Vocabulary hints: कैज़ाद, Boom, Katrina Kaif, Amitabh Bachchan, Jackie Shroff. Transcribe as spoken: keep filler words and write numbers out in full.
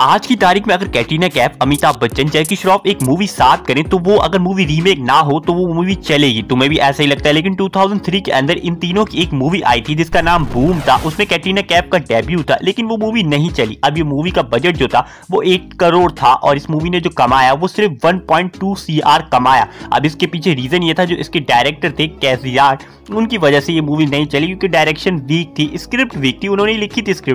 आज की तारीख में अगर कैटरीना कैफ, अमिताभ बच्चन, जैकी श्रॉफ एक मूवी साथ करें तो वो अगर मूवी रीमेक ना हो तो वो मूवी चलेगी, तुम्हें भी ऐसा ही लगता है। लेकिन दो हज़ार तीन के अंदर इन तीनों की एक मूवी आई थी जिसका नाम बूम था, उसमें कैटरीना कैफ का डेब्यू था, लेकिन वो मूवी नहीं चली। अब ये मूवी का बजट जो था वो एक करोड़ था और इस मूवी ने जो कमाया वो सिर्फ one point two C R कमाया। अब इसके पीछे रीजन ये था, जो इसके डायरेक्टर थे कैज़ाद, उनकी वजह से ये मूवी नहीं चली क्योंकि डायरेक्शन वीक थी, स्क्रिप्ट वीक थी, उन्होंने लिखी थी स्क्रिप्ट।